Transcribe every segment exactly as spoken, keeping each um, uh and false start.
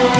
I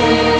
can't